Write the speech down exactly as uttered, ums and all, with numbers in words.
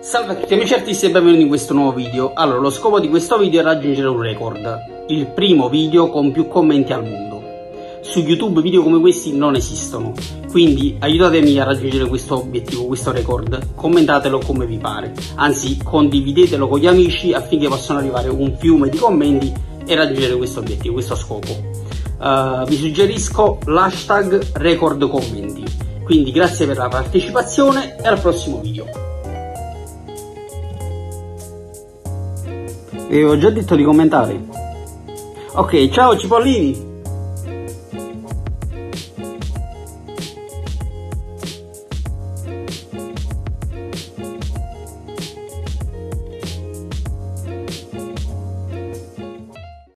Salve a tutti amici artisti e benvenuti in questo nuovo video. Allora, lo scopo di questo video è raggiungere un record, il primo video con più commenti al mondo. Su YouTube video come questi non esistono, quindi aiutatemi a raggiungere questo obiettivo, questo record. Commentatelo come vi pare, anzi condividetelo con gli amici affinché possano arrivare un fiume di commenti e raggiungere questo obiettivo, questo scopo. Uh, vi suggerisco l'hashtag record commenti. Quindi grazie per la partecipazione e al prossimo video. Vi avevo già detto di commentare. Ok, ciao cipollini!